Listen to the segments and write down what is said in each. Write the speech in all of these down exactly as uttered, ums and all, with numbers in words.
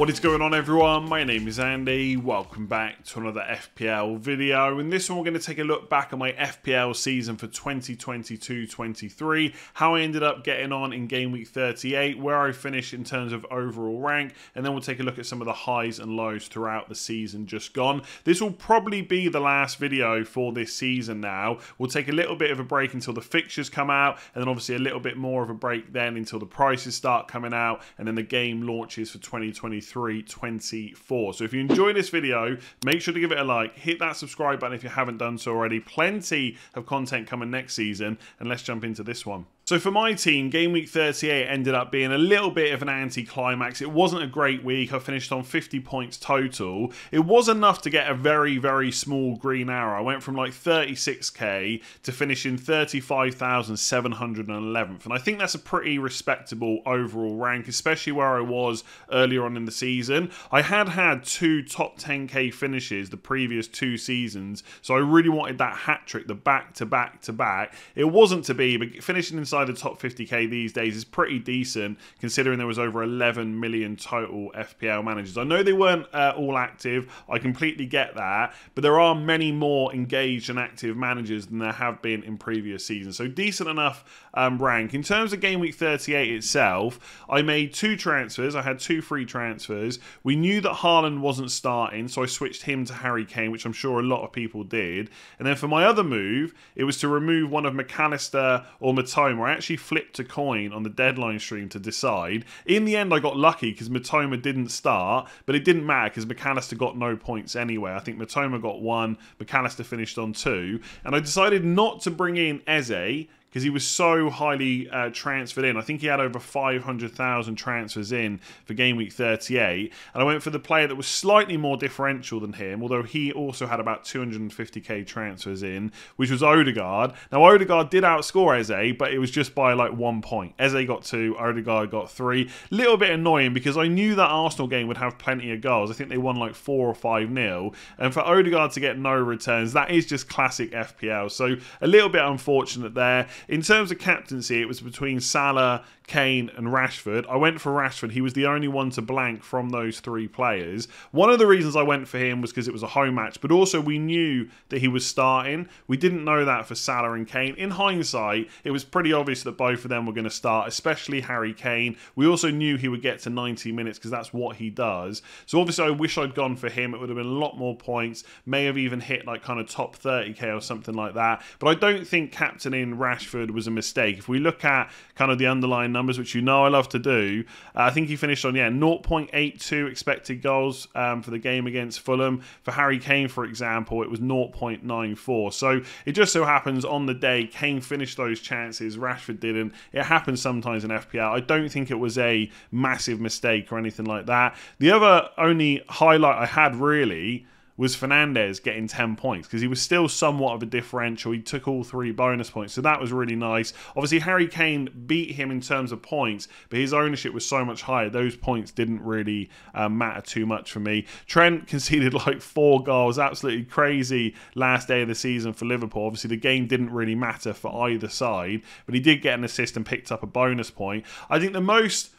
What is going on, everyone? My name is Andy. Welcome back to another F P L video. In this one, we're going to take a look back at my F P L season for twenty twenty-two twenty-three, how I ended up getting on in game week thirty-eight, where I finished in terms of overall rank, and then we'll take a look at some of the highs and lows throughout the season just gone. This will probably be the last video for this season now. We'll take a little bit of a break until the fixtures come out, and then obviously a little bit more of a break then until the prices start coming out, and then the game launches for twenty twenty-three twenty-four. So if you enjoy this video, make sure to give it a like, hit that subscribe button if you haven't done so already. Plenty of content coming next season, and let's jump into this one. So for my team, game week thirty-eight ended up being a little bit of an anti-climax. It wasn't a great week. I finished on fifty points total. It was enough to get a very, very small green arrow. I went from like thirty-six K to finishing thirty-five thousand seven hundred eleventh. And I think that's a pretty respectable overall rank, especially where I was earlier on in the season. I had had two top ten K finishes the previous two seasons, so I really wanted that hat trick, the back to back to back. It wasn't to be, but finishing inside the top fifty K these days is pretty decent, considering there was over eleven million total F P L managers. I know they weren't uh, all active. I completely get that, but there are many more engaged and active managers than there have been in previous seasons, so decent enough um, rank. In terms of game week thirty-eight itself, I made two transfers. I had two free transfers. We knew that Haaland wasn't starting, so I switched him to Harry Kane, which I'm sure a lot of people did. And then for my other move, it was to remove one of Mac Allister or Mitoma. I actually flipped a coin on the deadline stream to decide. In the end, I got lucky because Mitoma didn't start, but it didn't matter because Mac Allister got no points anyway. I think Mitoma got one, Mac Allister finished on two, and I decided not to bring in Eze because he was so highly uh, transferred in. I think he had over five hundred thousand transfers in for game week thirty-eight. And I went for the player that was slightly more differential than him, although he also had about two hundred fifty K transfers in, which was Odegaard. Now, Odegaard did outscore Eze, but it was just by like one point. Eze got two, Odegaard got three. Little bit annoying because I knew that Arsenal game would have plenty of goals. I think they won like four or five nil. And for Odegaard to get no returns, that is just classic F P L. So a little bit unfortunate there. In terms of captaincy, it was between Salah, Kane and Rashford. I went for Rashford. He was the only one to blank from those three players. One of the reasons I went for him was because it was a home match, but also we knew that he was starting. We didn't know that for Salah and Kane. In hindsight, it was pretty obvious that both of them were going to start, especially Harry Kane. We also knew he would get to ninety minutes because that's what he does. So obviously I wish I'd gone for him. It would have been a lot more points. May have even hit like kind of top thirty K or something like that. But I don't think captaining Rashford was a mistake. If we look at kind of the underlying numbers, which you know I love to do, uh, I think he finished on, yeah, zero point eight two expected goals um, for the game against Fulham. For Harry Kane, for example, it was zero point nine four. So it just so happens on the day Kane finished those chances, Rashford didn't. It happens sometimes in F P L. I don't think it was a massive mistake or anything like that. The other only highlight I had really was Fernandes getting ten points because he was still somewhat of a differential. He took all three bonus points, so that was really nice. Obviously, Harry Kane beat him in terms of points, but his ownership was so much higher. Those points didn't really uh, matter too much for me. Trent conceded like four goals, absolutely crazy last day of the season for Liverpool. Obviously, the game didn't really matter for either side, but he did get an assist and picked up a bonus point. I think the most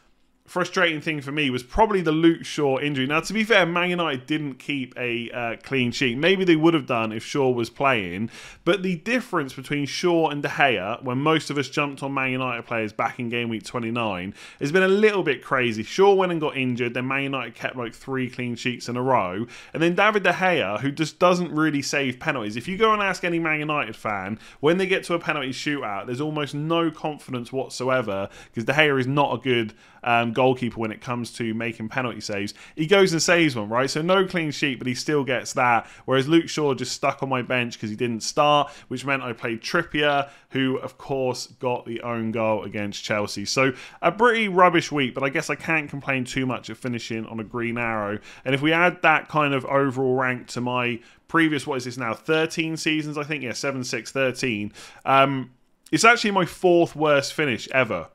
frustrating thing for me was probably the Luke Shaw injury. Now, to be fair, Man United didn't keep a uh, clean sheet. Maybe they would have done if Shaw was playing, but the difference between Shaw and De Gea, when most of us jumped on Man United players back in game week twenty-nine, has been a little bit crazy. Shaw went and got injured, then Man United kept like three clean sheets in a row, and then David De Gea, who just doesn't really save penalties. If you go and ask any Man United fan, when they get to a penalty shootout, there's almost no confidence whatsoever because De Gea is not a good um, goalkeeper when it comes to making penalty saves. He goes and saves one, right? So no clean sheet, but he still gets that, whereas Luke Shaw just stuck on my bench because he didn't start, which meant I played Trippier, who of course got the own goal against Chelsea. So a pretty rubbish week, but I guess I can't complain too much of finishing on a green arrow. And if we add that kind of overall rank to my previous, what is this now, thirteen seasons, I think, yeah, seven, six, thirteen, um, it's actually my fourth worst finish ever.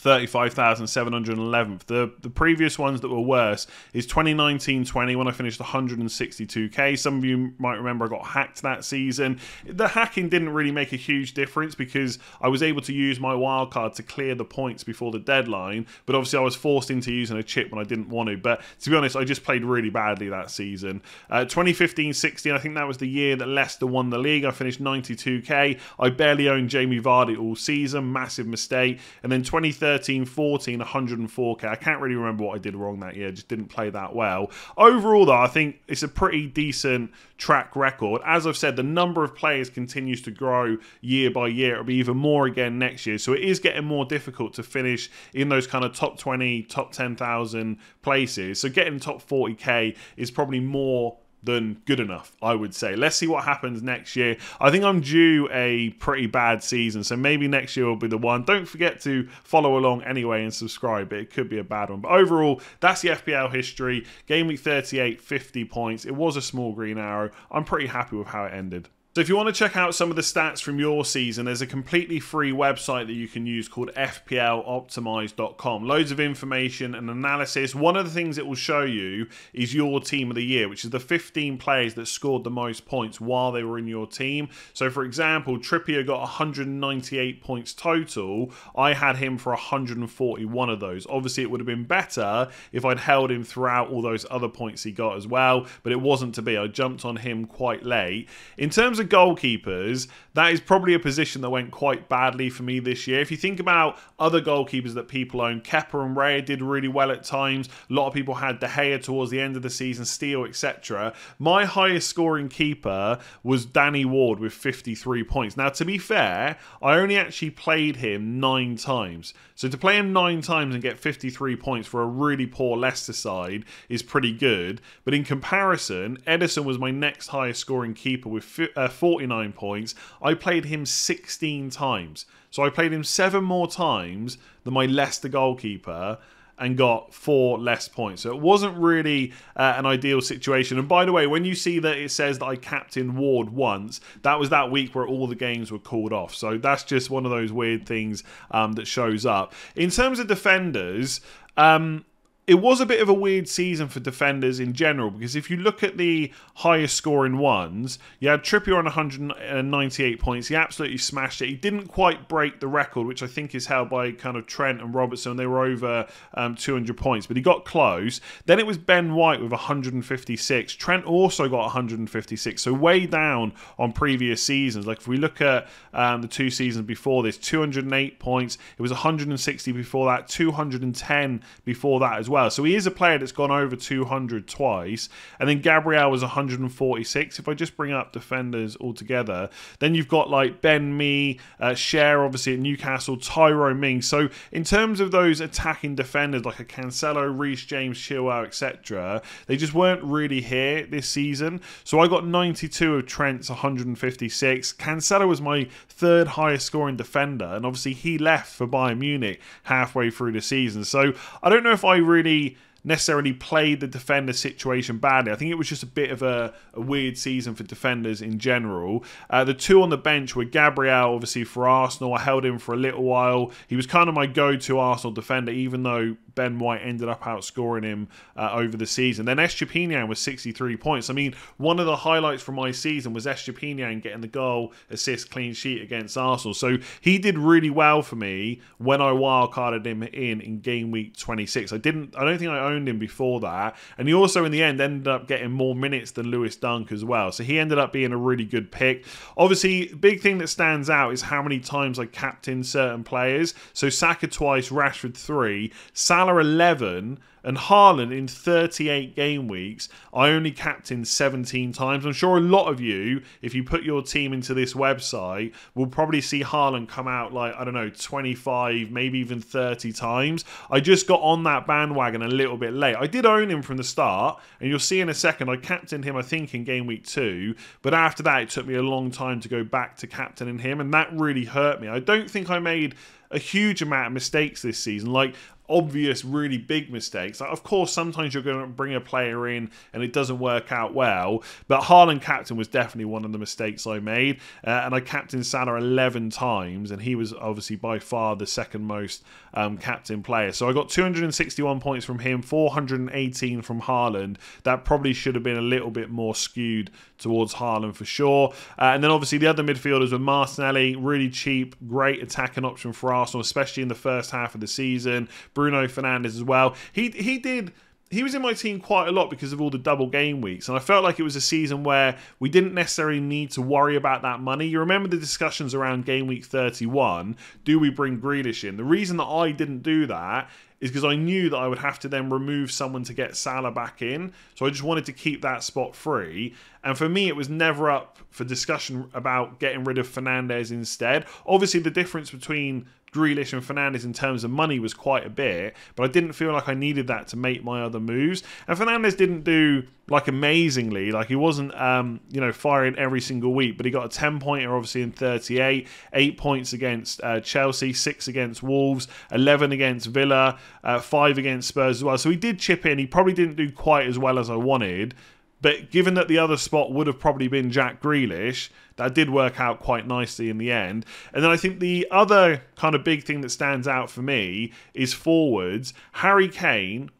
thirty-five thousand seven hundred eleventh. The, the previous ones that were worse is twenty nineteen twenty, when I finished one hundred sixty-two K. Some of you might remember I got hacked that season. The hacking didn't really make a huge difference because I was able to use my wildcard to clear the points before the deadline, but obviously I was forced into using a chip when I didn't want to. But to be honest, I just played really badly that season. Uh, twenty fifteen sixteen, I think that was the year that Leicester won the league. I finished ninety-two K. I barely owned Jamie Vardy all season. Massive mistake. And then twenty thirteen fourteen, one hundred four K. I can't really remember what I did wrong that year. Just didn't play that well. Overall, though, I think it's a pretty decent track record. As I've said, the number of players continues to grow year by year. It'll be even more again next year. So it is getting more difficult to finish in those kind of top twenty, top ten thousand places. So getting top forty K is probably more than good enough, I would say. Let's see what happens next year. I think I'm due a pretty bad season, so maybe next year will be the one. Don't forget to follow along anyway and subscribe, but it could be a bad one. But overall, that's the F P L history. Game week thirty-eight, fifty points. It was a small green arrow. I'm pretty happy with how it ended. So if you want to check out some of the stats from your season, there's a completely free website that you can use called F P L optimized dot com. Loads of information and analysis. One of the things it will show you is your team of the year, which is the fifteen players that scored the most points while they were in your team. So for example, Trippier got one hundred ninety-eight points total. I had him for one hundred forty-one of those. Obviously, it would have been better if I'd held him throughout all those other points he got as well, but it wasn't to be. I jumped on him quite late. In terms of of goalkeepers, that is probably a position that went quite badly for me this year. If you think about other goalkeepers that people own, Kepa and Raya did really well at times. A lot of people had De Gea towards the end of the season, Steele, et cetera. My highest scoring keeper was Danny Ward with fifty-three points. Now, to be fair, I only actually played him nine times. So to play him nine times and get fifty-three points for a really poor Leicester side is pretty good. But in comparison, Edison was my next highest scoring keeper with forty-nine points. I played him sixteen times. So I played him seven more times than my Leicester goalkeeper and got four less points. So it wasn't really uh, an ideal situation. And by the way, when you see that it says that I captained Ward once, that was that week where all the games were called off. So that's just one of those weird things um, that shows up. In terms of defenders, um, it was a bit of a weird season for defenders in general, because if you look at the highest scoring ones, you had Trippier on one hundred ninety-eight points. He absolutely smashed it. He didn't quite break the record, which I think is held by kind of Trent and Robertson. They were over um, two hundred points, but he got close. Then it was Ben White with one hundred fifty-six. Trent also got one hundred fifty-six, so way down on previous seasons. Like if we look at um, the two seasons before this, two hundred eight points. It was one hundred sixty before that, two hundred ten before that as well. So he is a player that's gone over two hundred twice. And then Gabriel was one hundred forty-six. If I just bring up defenders altogether, then you've got like Ben Mee, uh, Cher obviously at Newcastle, Tyro Ming. So in terms of those attacking defenders like a Cancelo, Reece James, Chilwell, et cetera, they just weren't really here this season. So I got ninety-two of Trent's one hundred fifty-six. Cancelo was my third highest scoring defender, and obviously he left for Bayern Munich halfway through the season. So I don't know if I really Really necessarily played the defender situation badly. I think it was just a bit of a, a weird season for defenders in general. Uh, the two on the bench were Gabriel, obviously, for Arsenal. I held him for a little while. He was kind of my go-to Arsenal defender, even though Ben White ended up outscoring him uh, over the season. Then Estupiñán was sixty-three points. I mean, one of the highlights from my season was Estupiñán getting the goal, assist, clean sheet against Arsenal. So he did really well for me when I wildcarded him in in game week twenty-six. I didn't. I don't think I owned him before that. And he also, in the end, ended up getting more minutes than Lewis Dunk as well. So he ended up being a really good pick. Obviously, big thing that stands out is how many times I captained certain players. So Saka twice, Rashford three, Salah Salah eleven, and Haaland in thirty-eight game weeks, I only captained seventeen times. I'm sure a lot of you, if you put your team into this website, will probably see Haaland come out like, I don't know, twenty-five, maybe even thirty times. I just got on that bandwagon a little bit late. I did own him from the start, and you'll see in a second, I captained him, I think, in game week two. But after that, it took me a long time to go back to captaining him, and that really hurt me. I don't think I made a huge amount of mistakes this season. Like, obvious, really big mistakes. Like, of course, sometimes you're going to bring a player in and it doesn't work out well, but Haaland captain was definitely one of the mistakes I made, uh, and I captained Salah eleven times, and he was obviously by far the second most um, captain player. So I got two hundred sixty-one points from him, four hundred eighteen from Haaland. That probably should have been a little bit more skewed towards Haaland for sure. Uh, and then obviously the other midfielders were Martinelli, really cheap, great attacking option for Arsenal, especially in the first half of the season. Bruno Fernandes as well. He he did. He was in my team quite a lot because of all the double game weeks, and I felt like it was a season where we didn't necessarily need to worry about that money. You remember the discussions around game week thirty-one, do we bring Grealish in? The reason that I didn't do that is because I knew that I would have to then remove someone to get Salah back in, so I just wanted to keep that spot free. And for me, it was never up for discussion about getting rid of Fernandes instead. Obviously, the difference between Grealish and Fernandes in terms of money was quite a bit, but I didn't feel like I needed that to make my other moves. And Fernandes didn't do, like, amazingly. Like, he wasn't, um, you know, firing every single week, but he got a ten-pointer, obviously, in thirty-eight, eight points against uh, Chelsea, six against Wolves, eleven against Villa, uh, five against Spurs as well. So he did chip in. He probably didn't do quite as well as I wanted, but given that the other spot would have probably been Jack Grealish, that did work out quite nicely in the end. And then I think the other kind of big thing that stands out for me is forwards. Harry Kane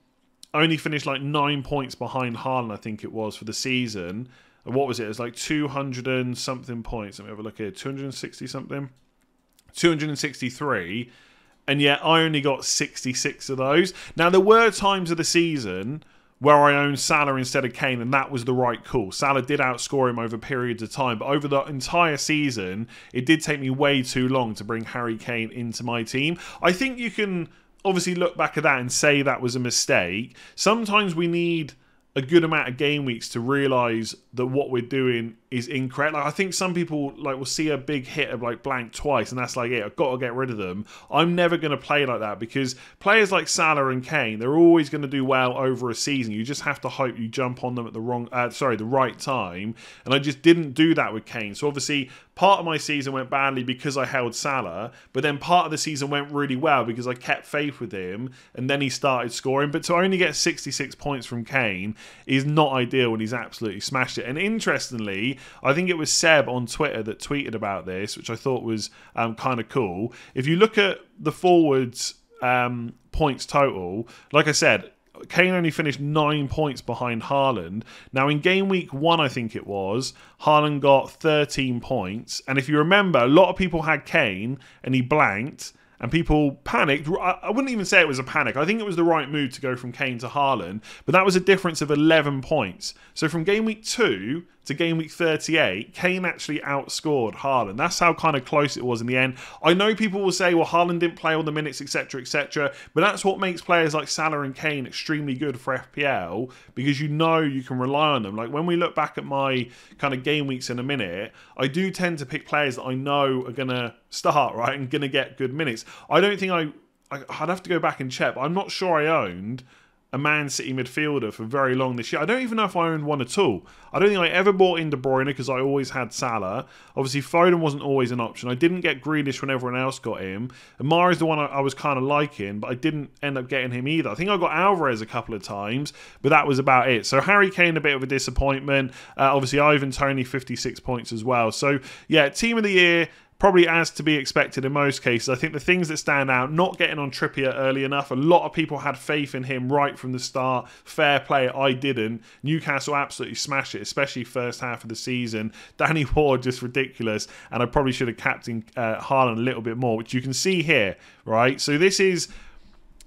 only finished like nine points behind Haaland, I think it was, for the season. And what was it? It was like two hundred and something points. Let me have a look here. two hundred sixty something? two hundred sixty-three. And yet I only got sixty-six of those. Now, there were times of the season where I owned Salah instead of Kane, and that was the right call. Salah did outscore him over periods of time, but over the entire season, it did take me way too long to bring Harry Kane into my team. I think you can obviously look back at that and say that was a mistake. Sometimes we need a good amount of game weeks to realise that what we're doing is incorrect. Like, I think some people like will see a big hit of like blank twice, and that's like it. I've got to get rid of them. I'm never going to play like that, because players like Salah and Kane, they're always going to do well over a season. You just have to hope you jump on them at the wrong, uh, sorry, the right time. And I just didn't do that with Kane. So obviously, part of my season went badly because I held Salah, but then part of the season went really well because I kept faith with him, and then he started scoring. But to only get sixty-six points from Kane is not ideal when he's absolutely smashed it. And interestingly, I think it was Seb on Twitter that tweeted about this, which I thought was um, kind of cool. If you look at the forwards um, points total, like I said, Kane only finished nine points behind Haaland. Now, in game week one, I think it was, Haaland got thirteen points. And if you remember, a lot of people had Kane and he blanked, and people panicked. I wouldn't even say it was a panic. I think it was the right move to go from Kane to Haaland, but that was a difference of eleven points. So from game week two to game week thirty-eight, Kane actually outscored Haaland. That's how kind of close it was in the end. I know people will say, well, Haaland didn't play all the minutes, et cetera, et cetera, but that's what makes players like Salah and Kane extremely good for F P L, because you know you can rely on them. Like, when we look back at my kind of game weeks in a minute, I do tend to pick players that I know are going to start, right, and going to get good minutes. I don't think I, I... I'd have to go back and check, but I'm not sure I owned a Man City midfielder for very long this year. I don't even know if I owned one at all. I don't think I ever bought in De Bruyne because I always had Salah. Obviously, Foden wasn't always an option. I didn't get Grealish when everyone else got him. Amara is the one I, I was kind of liking, but I didn't end up getting him either. I think I got Alvarez a couple of times, but that was about it. So Harry Kane, a bit of a disappointment. Uh, obviously, Ivan Toney, fifty-six points as well. So, yeah, team of the year, probably as to be expected in most cases. I think the things that stand out, not getting on Trippier early enough. A lot of people had faith in him right from the start. Fair play, I didn't. Newcastle absolutely smashed it, especially first half of the season. Danny Ward, just ridiculous. And I probably should have captained uh, Haaland a little bit more, which you can see here, right? So this is...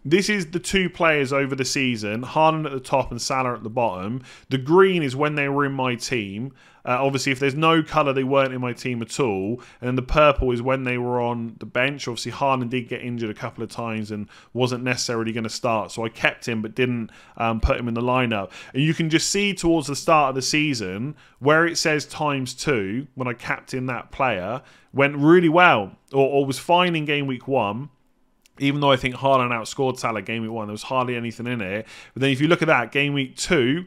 This is the two players over the season, Haaland at the top and Salah at the bottom. The green is when they were in my team. Uh, obviously, if there's no colour, they weren't in my team at all. And then the purple is when they were on the bench. Obviously, Haaland did get injured a couple of times and wasn't necessarily going to start. So I kept him but didn't um, put him in the lineup. And you can just see towards the start of the season where it says times two, when I captained that player, went really well, or, or was fine in game week one. Even though I think Haaland outscored Salah game week one, there was hardly anything in it. But then if you look at that, game week two,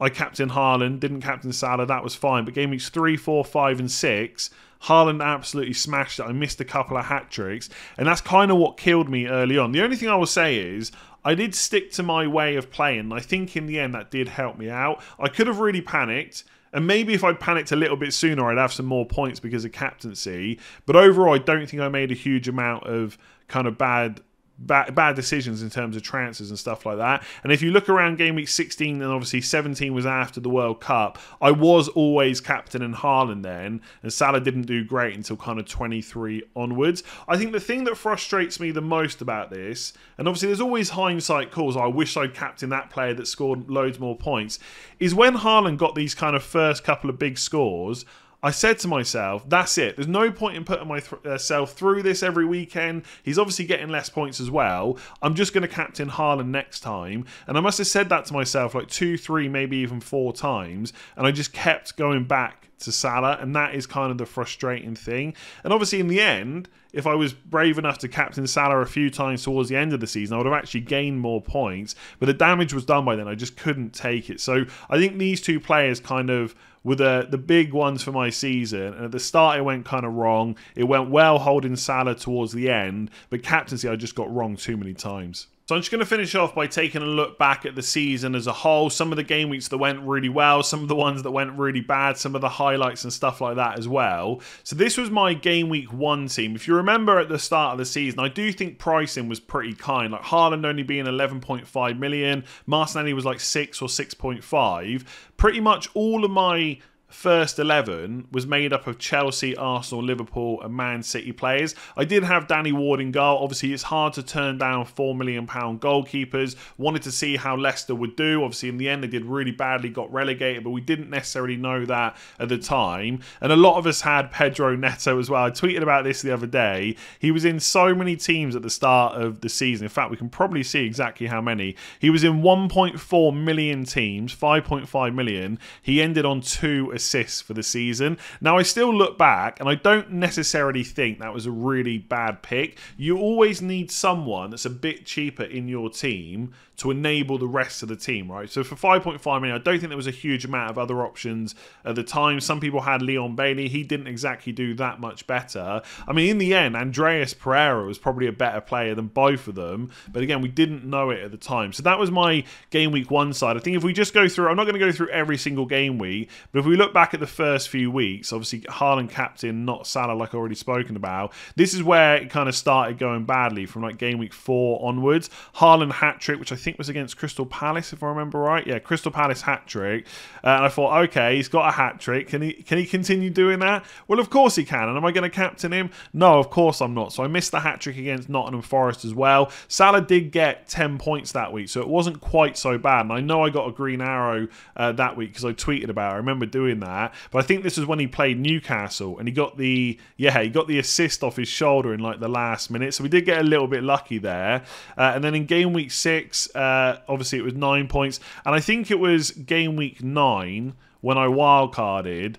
I captained Haaland, didn't captain Salah, that was fine. But game weeks three, four, five, and six, Haaland absolutely smashed it. I missed a couple of hat-tricks, and that's kind of what killed me early on. The only thing I will say is I did stick to my way of playing, and I think in the end that did help me out. I could have really panicked, and maybe if I panicked a little bit sooner, I'd have some more points because of captaincy. But overall, I don't think I made a huge amount of kind of bad Bad, bad decisions in terms of transfers and stuff like that. And if you look around game week sixteen, and obviously seventeen was after the World Cup, I was always captain and Haaland then, and Salah didn't do great until kind of twenty-three onwards. I think the thing that frustrates me the most about this, and obviously there's always hindsight calls, I wish I'd captained that player that scored loads more points, is when Haaland got these kind of first couple of big scores, I said to myself, that's it. There's no point in putting myself through this every weekend. He's obviously getting less points as well. I'm just going to captain Haaland next time. And I must have said that to myself like two, three, maybe even four times. And I just kept going back to Salah. And that is kind of the frustrating thing. And obviously in the end, if I was brave enough to captain Salah a few times towards the end of the season, I would have actually gained more points. But the damage was done by then. I just couldn't take it. So I think these two players kind of were the, the big ones for my season. And at the start, it went kind of wrong. It went well holding Salah towards the end. But captaincy, I just got wrong too many times. So I'm just going to finish off by taking a look back at the season as a whole. Some of the game weeks that went really well, some of the ones that went really bad, some of the highlights and stuff like that as well. So this was my game week one team. If you remember at the start of the season, I do think pricing was pretty kind. Like Haaland only being eleven point five million, Martinelli was like six or six point five. Pretty much all of my first eleven was made up of Chelsea, Arsenal, Liverpool and Man City players. I did have Danny Ward in goal. Obviously, it's hard to turn down four million pound goalkeepers. Wanted to see how Leicester would do. Obviously, in the end, they did really badly, got relegated, but we didn't necessarily know that at the time. And a lot of us had Pedro Neto as well. I tweeted about this the other day. He was in so many teams at the start of the season. In fact, we can probably see exactly how many. He was in one point four million teams, five point five million. He ended on two assists. assists for the season. Now I still look back and I don't necessarily think that was a really bad pick. You always need someone that's a bit cheaper in your team to enable the rest of the team, right? So for five point five million, I don't think there was a huge amount of other options at the time. Some people had Leon Bailey. He didn't exactly do that much better. I mean, in the end, Andreas Pereira was probably a better player than both of them. But again, we didn't know it at the time. So that was my game week one side. I think if we just go through, I'm not going to go through every single game week, but if we look back at the first few weeks, obviously Haaland captain, not Salah, like I've already spoken about. This is where it kind of started going badly from like game week four onwards. Haaland hat-trick, which I think was against Crystal Palace, if I remember right. Yeah, Crystal Palace hat-trick. Uh, and I thought, okay, he's got a hat-trick. Can he, can he continue doing that? Well, of course he can. And am I going to captain him? No, of course I'm not. So I missed the hat-trick against Nottingham Forest as well. Salah did get ten points that week, so it wasn't quite so bad. And I know I got a green arrow uh, that week because I tweeted about it. I remember doing that, but I think this is when he played Newcastle and he got the yeah he got the assist off his shoulder in like the last minute, so we did get a little bit lucky there. Uh, and then in game week six, uh, obviously it was nine points, and I think it was game week nine when I wildcarded.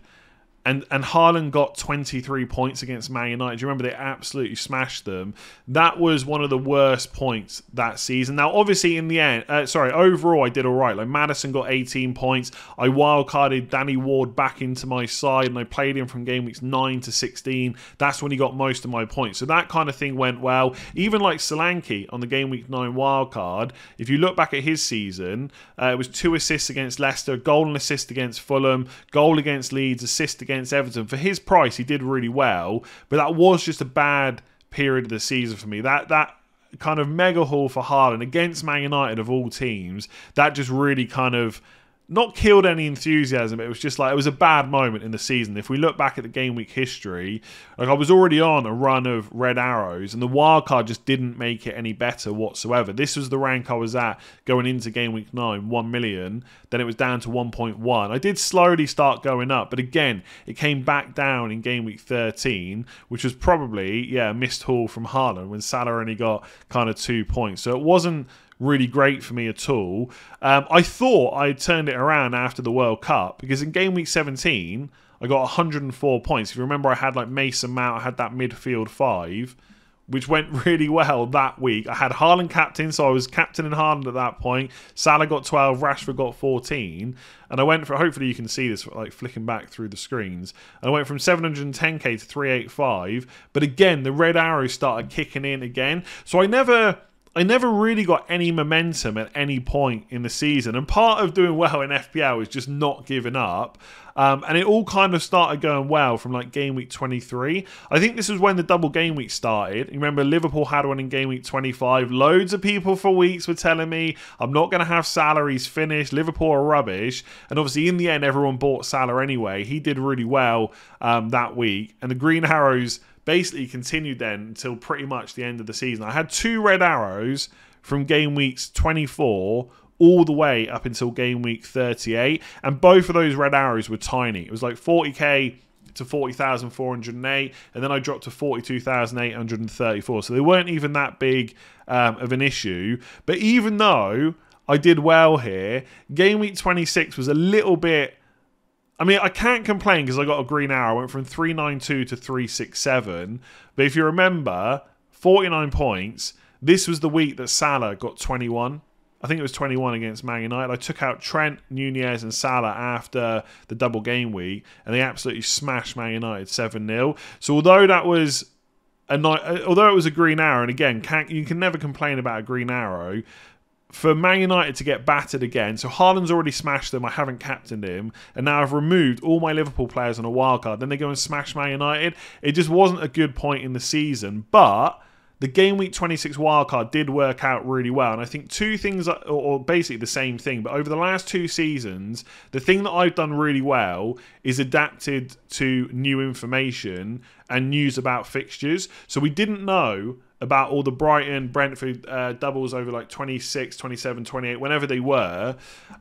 And, and Haaland got twenty-three points against Man United. Do you remember? They absolutely smashed them. That was one of the worst points that season. Now, obviously, in the end, uh, sorry, overall, I did all right. Like, Maddison got eighteen points. I wildcarded Danny Ward back into my side, and I played him from game weeks nine to sixteen. That's when he got most of my points. So that kind of thing went well. Even like Solanke on the game week nine wildcard, if you look back at his season, uh, it was two assists against Leicester, goal and assist against Fulham, goal against Leeds, assist against Everton. For his price, he did really well, but that was just a bad period of the season for me. That that kind of mega haul for Haaland against Man United of all teams, that just really kind of not killed any enthusiasm. It was just like, it was a bad moment in the season. If we look back at the game week history, like I was already on a run of red arrows, and the wild card just didn't make it any better whatsoever. This was the rank I was at going into game week nine, one million. Then it was down to one point one. I did slowly start going up, but again, it came back down in game week thirteen, which was probably, yeah, a missed haul from Haaland when Salah only got kind of two points. So it wasn't really great for me at all. Um, I thought I turned it around after the World Cup, because in game week seventeen, I got one hundred and four points. If you remember, I had like Mason Mount, I had that midfield five, which went really well that week. I had Haaland captain, so I was captain and Haaland at that point. Salah got twelve, Rashford got fourteen. And I went for, hopefully you can see this, like flicking back through the screens. And I went from seven hundred ten K to three eighty-five. But again, the red arrow started kicking in again. So I never... I never really got any momentum at any point in the season. And part of doing well in F P L is just not giving up. Um, and it all kind of started going well from like game week twenty-three. I think this was when the double game week started. You remember Liverpool had one in game week twenty-five. Loads of people for weeks were telling me, I'm not going to have salaries finished. Liverpool are rubbish. And obviously in the end, everyone bought Salah anyway. He did really well um, that week. And the green arrows basically continued then until pretty much the end of the season. I had two red arrows from game weeks twenty-four all the way up until game week thirty-eight. And both of those red arrows were tiny. It was like forty K to forty thousand four hundred eight. And then I dropped to forty-two thousand eight hundred thirty-four. So they weren't even that big um, of an issue. But even though I did well here, game week twenty-six was a little bit... I mean, I can't complain because I got a green arrow. I went from three ninety-two to three sixty-seven. But if you remember, forty-nine points. This was the week that Salah got twenty-one. I think it was twenty-one against Man United. I took out Trent, Nunez and Salah after the double game week. And they absolutely smashed Man United seven nil. So although that was... a night, although it was a green arrow, and again, can't, you can never complain about a green arrow... for Man United to get battered again. So Haaland's already smashed them. I haven't captained him. And now I've removed all my Liverpool players on a wildcard. Then they go and smash Man United. It just wasn't a good point in the season. But the game week twenty-six wildcard did work out really well. And I think two things, or basically the same thing, but over the last two seasons, the thing that I've done really well is adapted to new information and news about fixtures. So we didn't know about all the Brighton, Brentford uh, doubles over like twenty-six, twenty-seven, twenty-eight, whenever they were,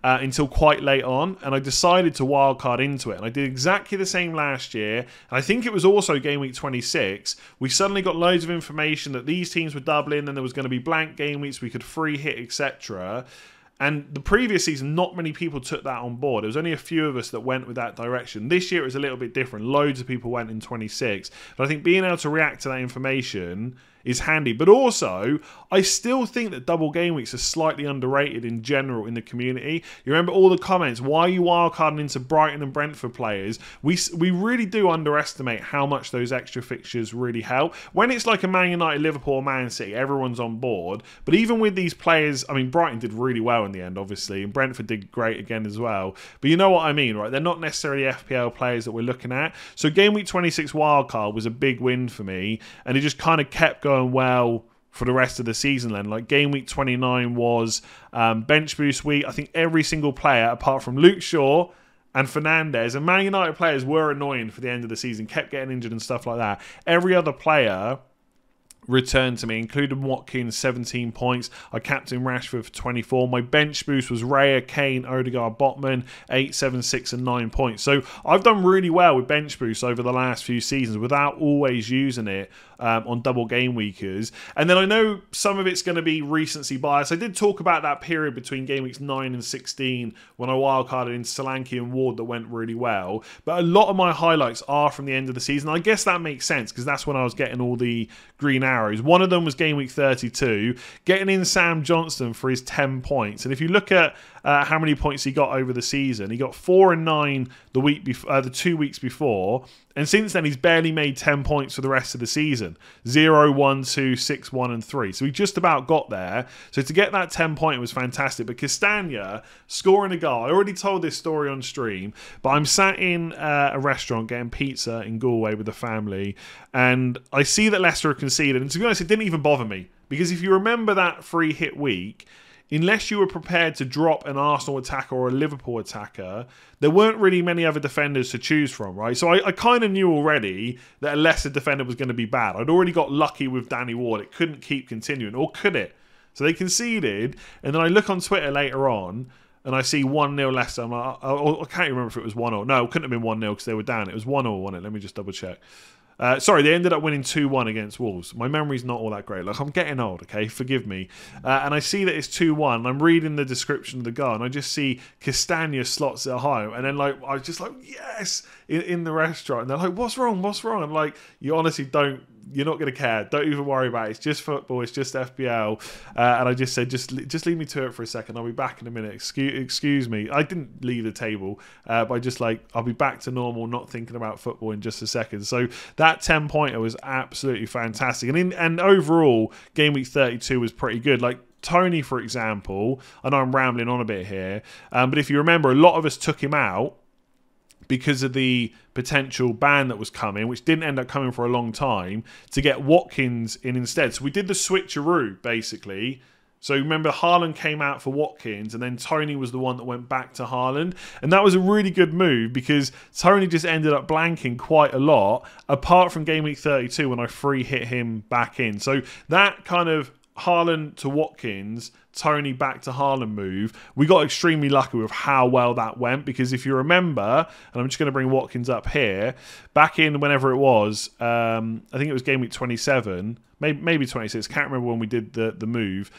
uh, until quite late on. And I decided to wildcard into it. And I did exactly the same last year. And I think it was also game week twenty-six. We suddenly got loads of information that these teams were doubling, and there was going to be blank game weeks, we could free hit, et cetera. And the previous season, not many people took that on board. There was only a few of us that went with that direction. This year, it was a little bit different. Loads of people went in twenty-six. But I think being able to react to that information is handy. But also, I still think that double game weeks are slightly underrated in general in the community. You remember all the comments, why are you wildcarding into Brighton and Brentford players? We, we really do underestimate how much those extra fixtures really help. When it's like a Man United, Liverpool, Man City, everyone's on board. But even with these players, I mean, Brighton did really well in the end, obviously, and Brentford did great again as well. But you know what I mean, right? They're not necessarily F P L players that we're looking at. So game week twenty-six wildcard was a big win for me, and it just kind of kept going well for the rest of the season then. Like game week twenty-nine was um, bench boost week. I think every single player apart from Luke Shaw and Fernandes and Man United players were annoying for the end of the season, kept getting injured and stuff like that. Every other player returned to me, including Watkins, seventeen points. I captained Rashford for twenty-four. My bench boost was Raya, Kane, Odegaard, Botman, eight, seven, six, and nine points. So I've done really well with bench boosts over the last few seasons without always using it um, on double game weekers. And then I know some of it's going to be recency bias. I did talk about that period between game weeks nine and sixteen when I wildcarded in Solanke and Ward that went really well. But a lot of my highlights are from the end of the season. I guess that makes sense because that's when I was getting all the green arrows. One of them was game week thirty-two, getting in Sam Johnston for his ten points. And if you look at uh, how many points he got over the season, he got four and nine the week before, uh, the two weeks before, and since then he's barely made ten points for the rest of the season: zero, one, two, six, one, and three. So he just about got there. So to get that ten point was fantastic. But Castagne scoring a goal. I already told this story on stream, but I'm sat in uh, a restaurant getting pizza in Galway with the family, and I see that Leicester are conceded. And to be honest, it didn't even bother me. Because if you remember that free hit week, unless you were prepared to drop an Arsenal attacker or a Liverpool attacker, there weren't really many other defenders to choose from, right? So I, I kind of knew already that a lesser defender was going to be bad. I'd already got lucky with Danny Ward. It couldn't keep continuing, or could it? So they conceded, and then I look on Twitter later on, and I see one nil Leicester. I'm like, I, I can't remember if it was one nil. No, it couldn't have been one nil because they were down. It was one nil, wasn't it? Let me just double check. Uh, sorry, they ended up winning two one against Wolves. My memory's not all that great. Like, I'm getting old, okay? Forgive me. Uh, and I see that it's two one, and I'm reading the description of the goal, and I just see Castagne slots it home. And then, like, I was just like, yes, in, in the restaurant. And they're like, what's wrong? What's wrong? I'm like, you honestly don't you're not going to care. Don't even worry about it. It's just football. It's just F P L. Uh, and I just said, just just leave me to it for a second. I'll be back in a minute. Excuse, excuse me. I didn't leave the table, uh, but I just like, I'll be back to normal, not thinking about football in just a second. So that ten-pointer was absolutely fantastic. And in, and overall, game week thirty-two was pretty good. Like, Toney, for example, I know I'm rambling on a bit here, um, but if you remember, a lot of us took him out because of the potential ban that was coming, which didn't end up coming for a long time, to get Watkins in instead. So we did the switcheroo, basically. So remember, Haaland came out for Watkins, and then Toney was the one that went back to Haaland. And that was a really good move because Toney just ended up blanking quite a lot, apart from game week thirty-two when I free hit him back in. So that kind of Haaland to Watkins, Toney back to Haaland move, we got extremely lucky with how well that went, because if you remember, and I'm just going to bring Watkins up here, back in whenever it was, um, I think it was game week twenty-seven, maybe, maybe twenty-six, can't remember when we did the, the move,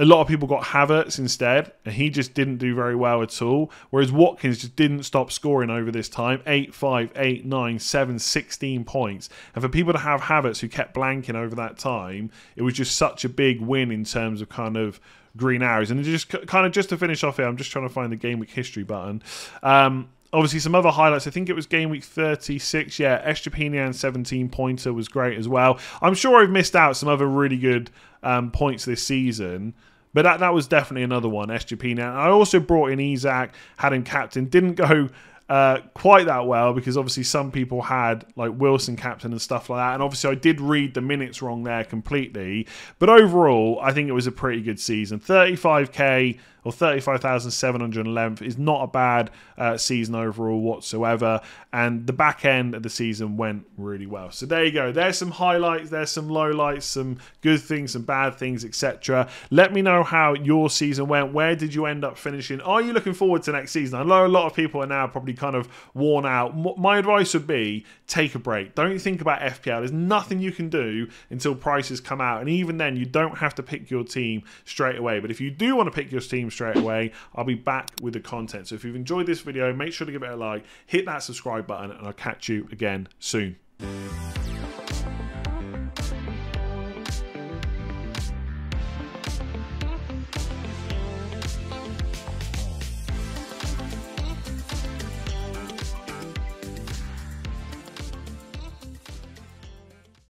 a lot of people got Havertz instead, and he just didn't do very well at all, whereas Watkins just didn't stop scoring over this time. eight, five, eight, nine, seven, sixteen points. And for people to have Havertz who kept blanking over that time, it was just such a big win in terms of kind of green arrows. And just kind of just to finish off here, I'm just trying to find the game week history button. Um, Obviously, some other highlights. I think it was game week thirty-six. Yeah, Estupiñán seventeen-pointer was great as well. I'm sure I've missed out some other really good um, points this season, but that, that was definitely another one, Estupiñán. I also brought in Isak, had him captain. Didn't go uh, quite that well because obviously some people had like Wilson captain and stuff like that. And obviously I did read the minutes wrong there completely. But overall, I think it was a pretty good season. thirty-five K... or thirty-five thousand seven hundred eleven is not a bad uh, season overall whatsoever. And the back end of the season went really well. So there you go. There's some highlights, there's some lowlights, some good things, some bad things, et cetera. Let me know how your season went. Where did you end up finishing? Are you looking forward to next season? I know a lot of people are now probably kind of worn out. My advice would be take a break. Don't think about F P L. There's nothing you can do until prices come out. And even then, you don't have to pick your team straight away. But if you do want to pick your team straight away, I'll be back with the content. So if you've enjoyed this video, make sure to give it a like, hit that subscribe button, and I'll catch you again soon.